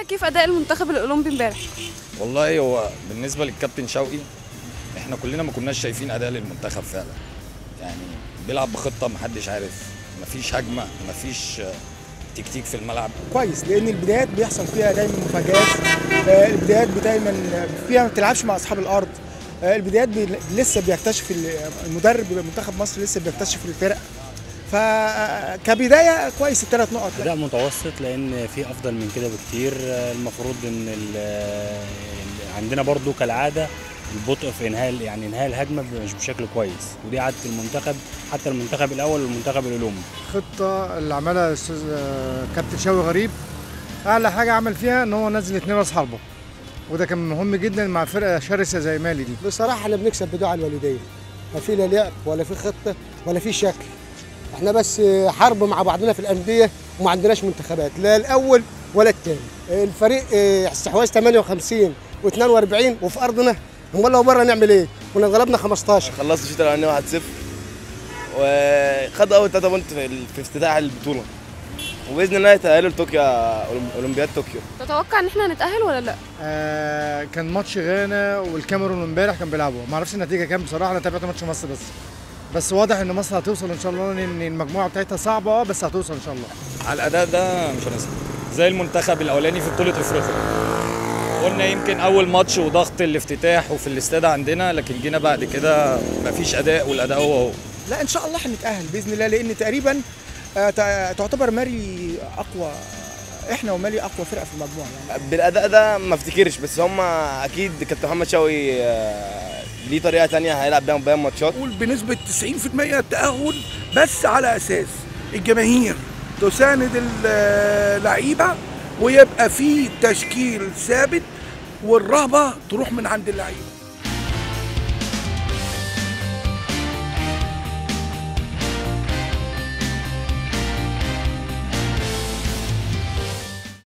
رأيك في أداء المنتخب الأولمبي امبارح؟ والله هو بالنسبة للكابتن شوقي احنا كلنا ما كناش شايفين أداء للمنتخب فعلا، يعني بيلعب بخطة محدش عارف، مفيش هجمة، مفيش تكتيك في الملعب كويس، لأن البدايات بيحصل فيها دايما مفاجآت، البدايات دايما فيها ما بتلعبش مع أصحاب الأرض، البدايات لسه بيكتشف المدرب منتخب مصر، لسه بيكتشف الفرق، فكبدايه كويس الثلاث نقط. اداء متوسط لان في افضل من كده بكتير، المفروض ان عندنا برضو كالعاده البطء في انهاء الهجمه مش بشكل كويس، ودي عاده المنتخب، حتى المنتخب الاول والمنتخب الاولمبي. الخطه اللي عملها الاستاذ كابتن شوقي غريب اعلى حاجه عمل فيها ان هو نزل اثنين راس حربه، وده كان مهم جدا مع فرقه شرسه زي مالي دي. بصراحه احنا بنكسب بدعاء الوالدين، ما في لا لعب ولا في خطه ولا في شكل، احنا بس حرب مع بعضنا في الانديه وما عندناش منتخبات، لا الاول ولا الثاني. الفريق استحواذ 58 و42 وفي ارضنا، امال لو بره نعمل ايه؟ كنا اتغلبنا 15. خلصت الشوط الاولاني 1-0 وخد اول 3 بونت في افتتاح البطوله، وباذن الله يتاهلوا لطوكيو اولمبياد طوكيو. تتوقع ان احنا هنتاهل ولا لا؟ كان ماتش غانا والكاميرون امبارح كان بيلعبوا، ما اعرفش النتيجه كام بصراحه، انا تابعت ماتش مصر بس واضح ان مصر هتوصل ان شاء الله، ان المجموعه بتاعتها صعبه بس هتوصل ان شاء الله. على الاداء ده مش هنسكت، زي المنتخب الاولاني في بطوله افريقيا قلنا يمكن اول ماتش وضغط الافتتاح وفي الاستاد عندنا، لكن جينا بعد كده مفيش اداء والاداء هو. لا ان شاء الله هنتاهل باذن الله، لان تقريبا تعتبر مالي اقوى، احنا ومالي اقوى فرقه في المجموعه يعني. بالاداء ده ما افتكرش، بس هم اكيد كابتن محمد شوقي ليه طريقه ثانيه هيلعب بيها ماتشات. قول بنسبه 90% التاهل، بس على اساس الجماهير تساند اللعيبه ويبقى في تشكيل ثابت والرهبه تروح من عند اللعيبه.